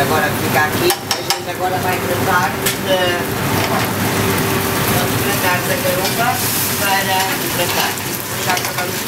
agora fica aqui. A gente agora vai tratar de tratar da garupa para hidratar. Já acabamos